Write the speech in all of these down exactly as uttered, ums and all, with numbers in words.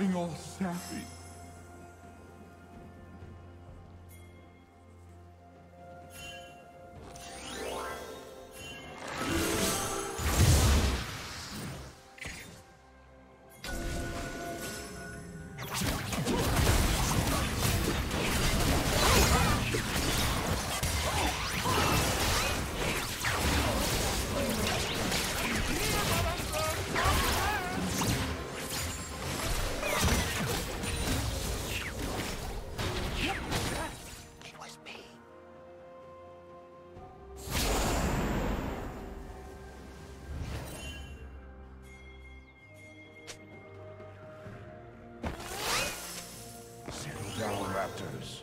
getting all sappy. Raptors.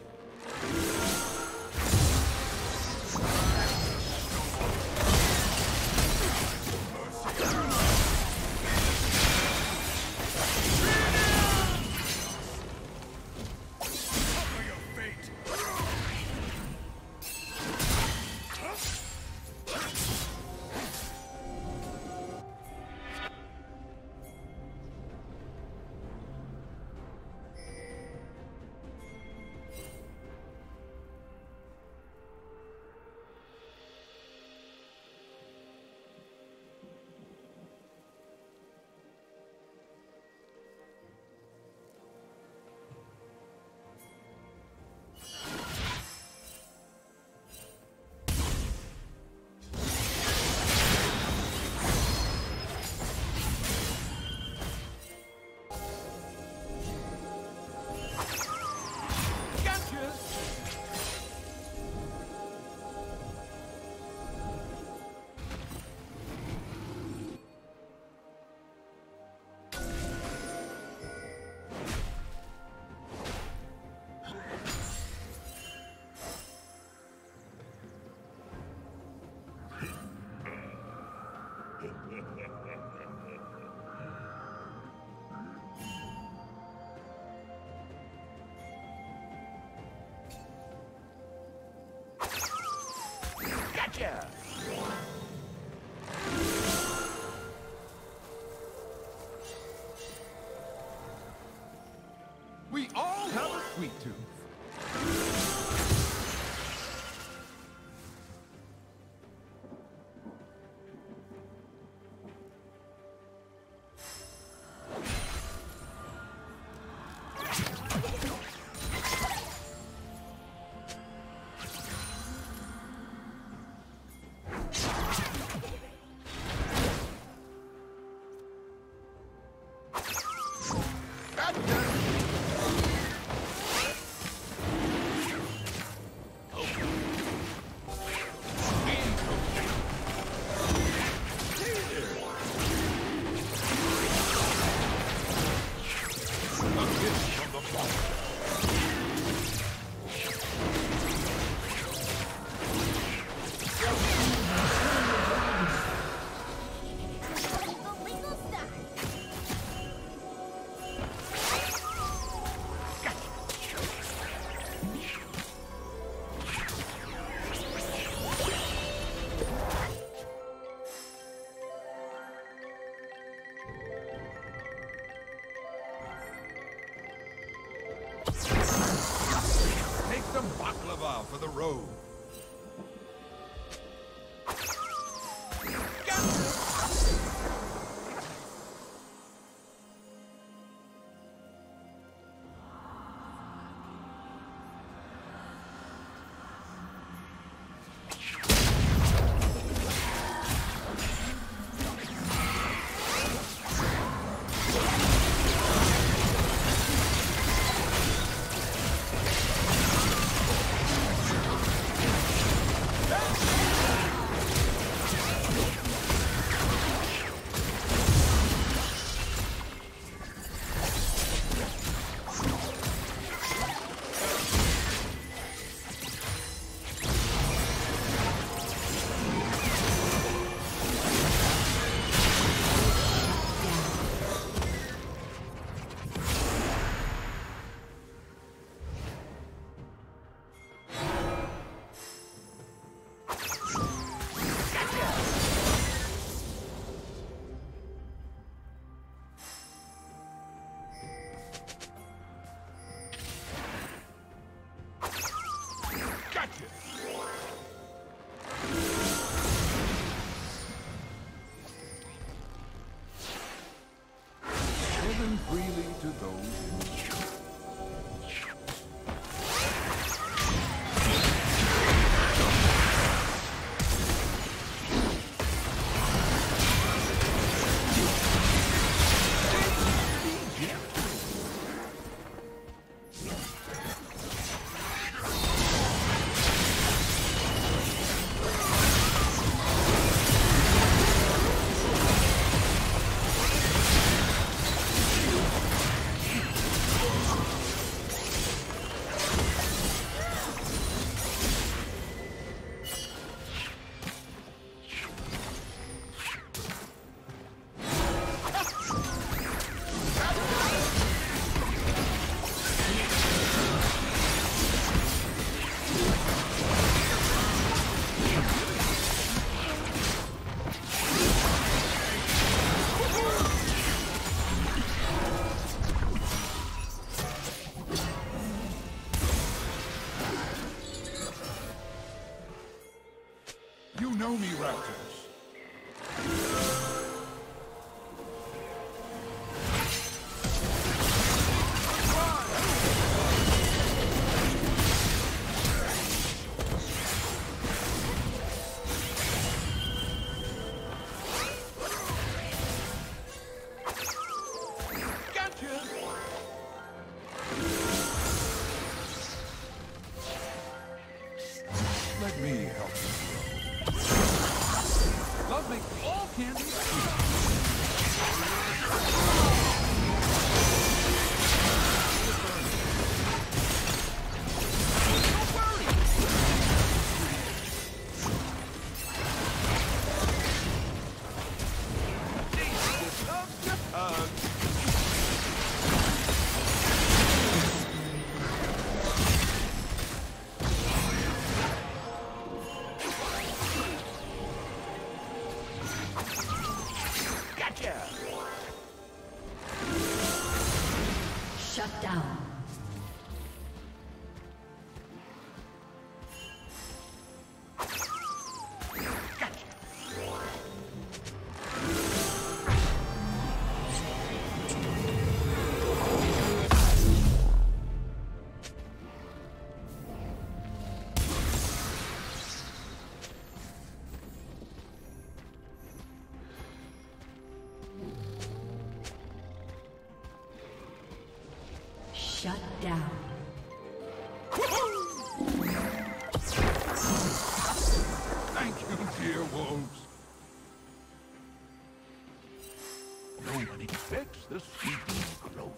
Yeah. We all have a sweet tooth. Make some baklava for the road. Gloomy Raptors. Let me help you. Love makes all candy. Shut down. Shut down. Thank you, dear wolves. Nobody expects the sleeping Grover.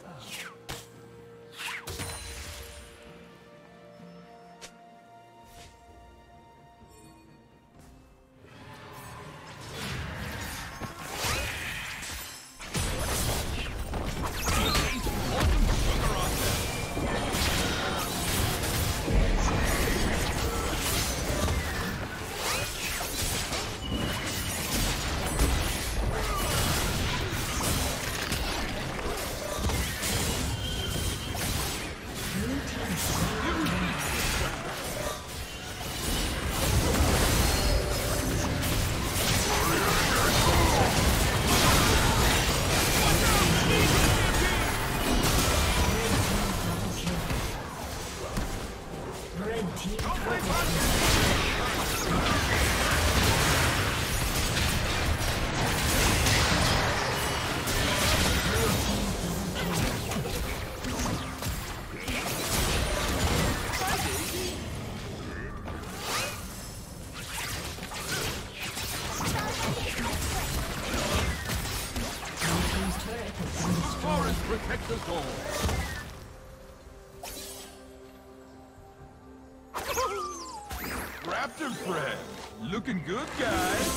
Protect the goal. Raptor friend, looking good, guys.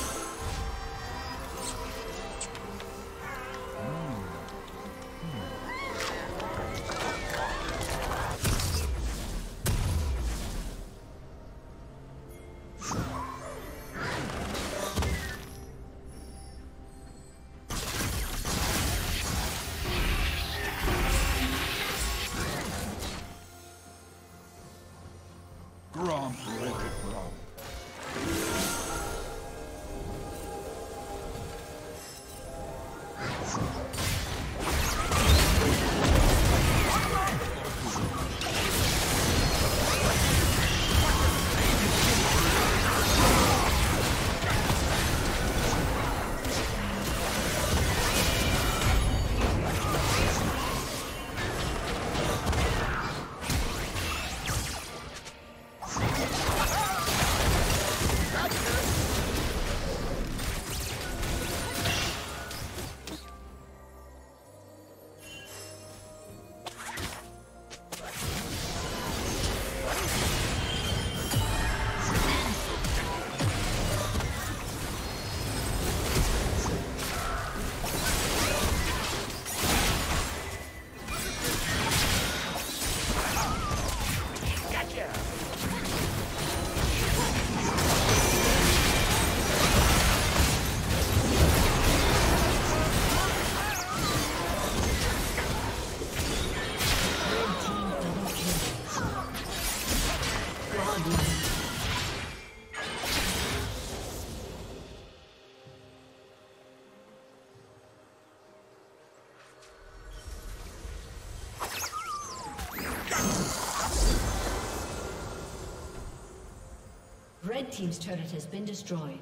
team's turret has been destroyed.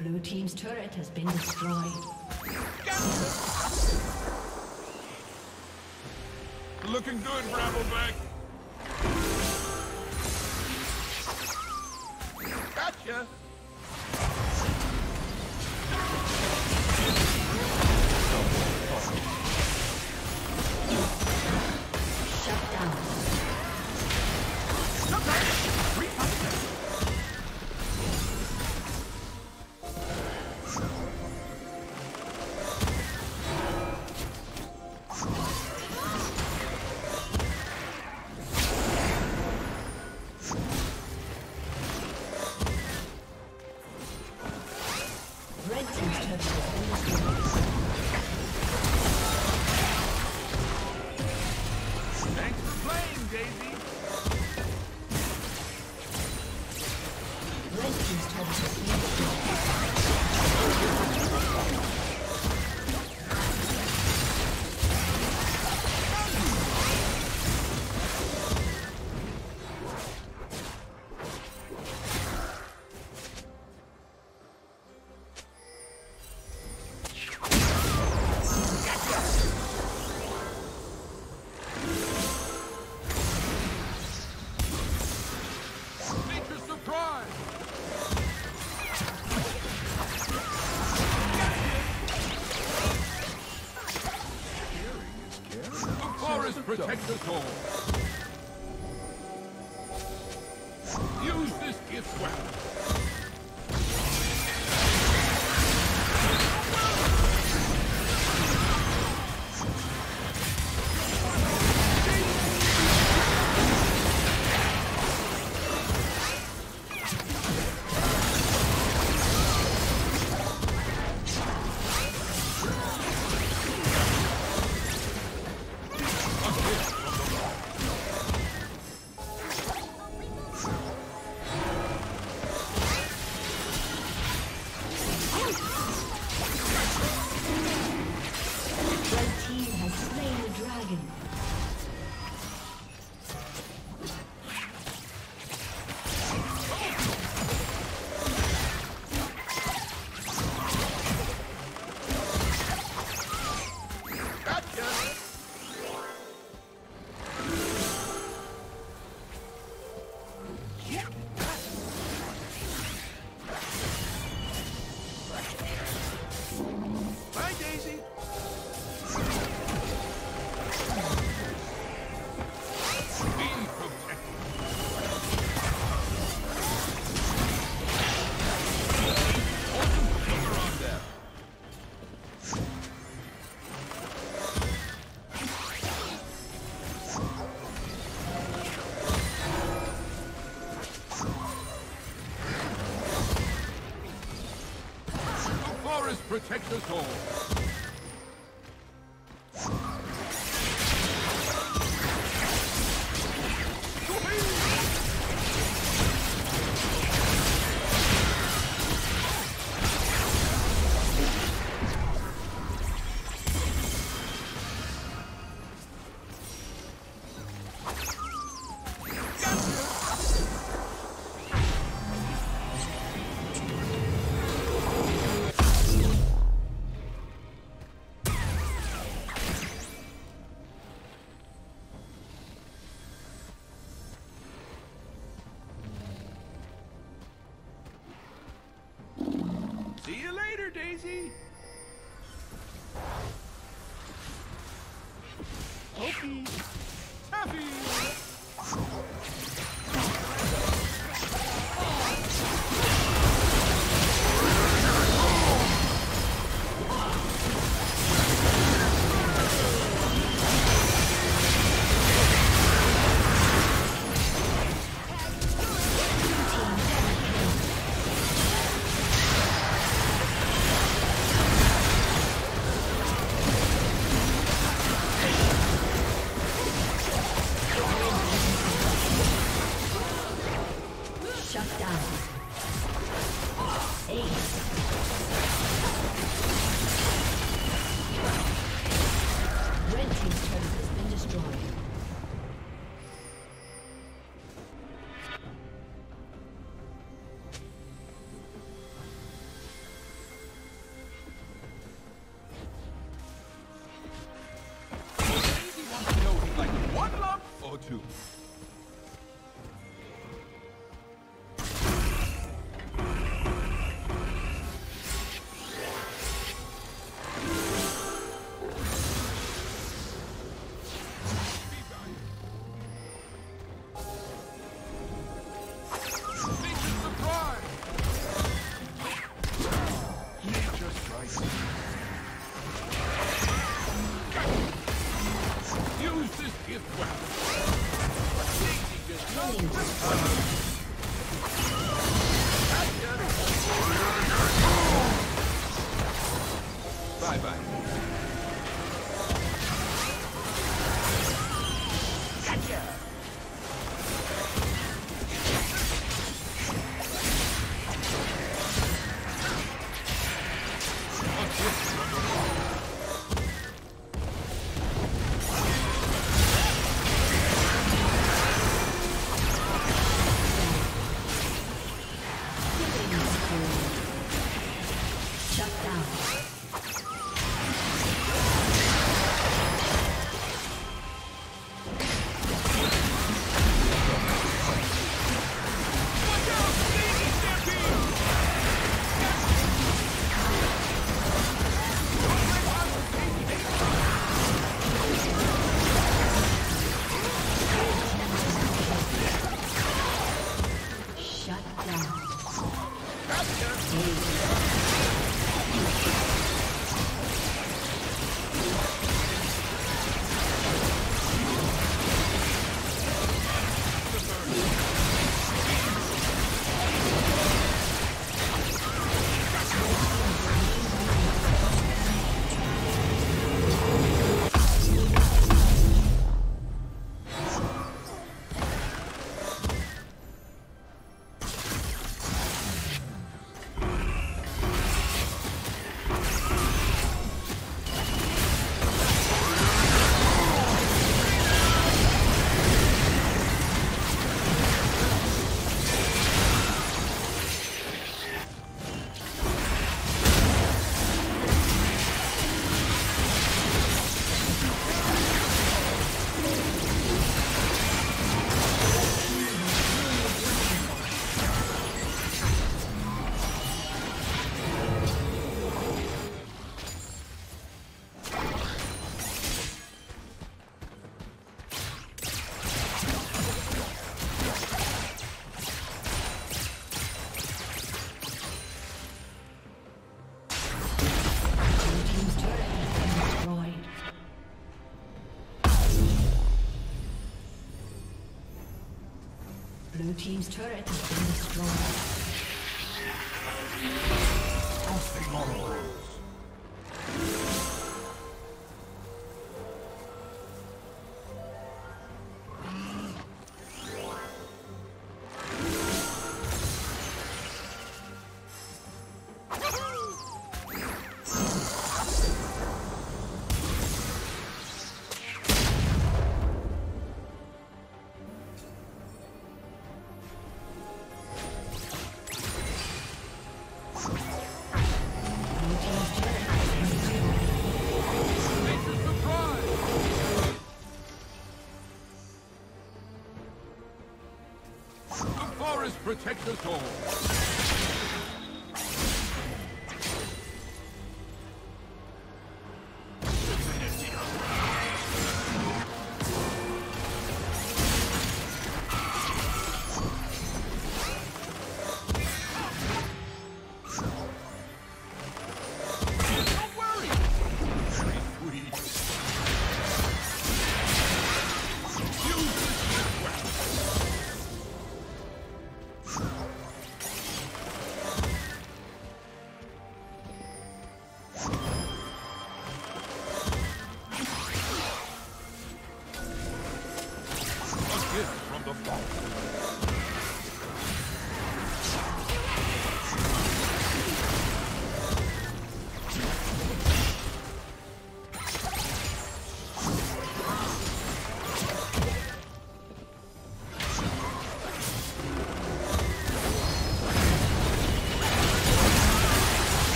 Blue team's turret has been destroyed. Looking good, Brambleback. Gotcha. Protect us all. Use this gift well. Protect us all. Daisy? Opie! Taffy! two. Blue team's turret has been destroyed. Frosty Mongols. Protect us all.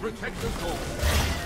Protect the gold.